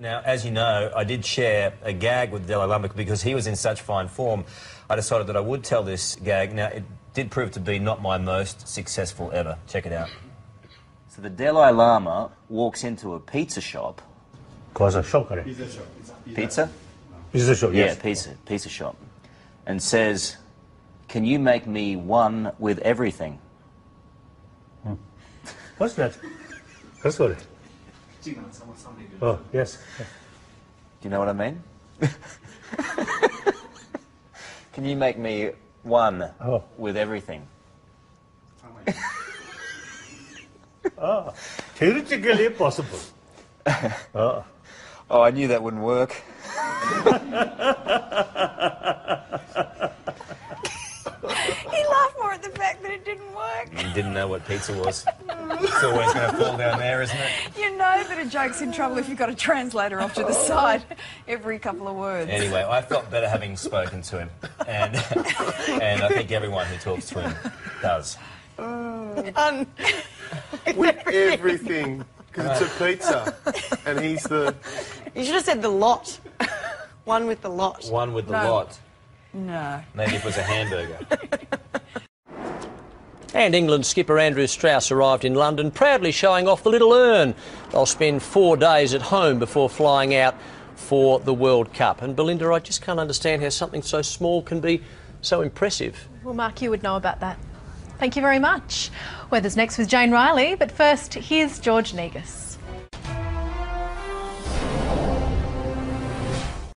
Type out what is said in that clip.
Now, as you know, I did share a gag with the Dalai Lama because he was in such fine form. I decided that I would tell this gag. Now, it did prove to be not my most successful ever. Check it out. So the Dalai Lama walks into a pizza shop. Pizza shop? Pizza? Pizza shop, yes. Yeah, pizza shop. And says, "Can you make me one with everything?" Hmm. What's that? What's that? Oh, yes. Do you know what I mean? Can you make me one with everything? Oh, theoretically possible. Oh. Oh, I knew that wouldn't work. He laughed more at the fact that it didn't work. You didn't know what pizza was. It's always going to fall down there, isn't it? You know that a joke's in trouble if you've got a translator off to the side every couple of words. Anyway, I felt better having spoken to him. And I think everyone who talks to him does. With everything. Because it's a pizza. And he's the... You should have said the lot. One with the lot. One with the lot. No. Maybe it was a hamburger. And England skipper Andrew Strauss arrived in London, proudly showing off the little urn. They'll spend 4 days at home before flying out for the World Cup. And Belinda, I just can't understand how something so small can be so impressive. Well, Mark, you would know about that. Thank you very much. Weather's next with Jane Riley, but first, here's George Negus.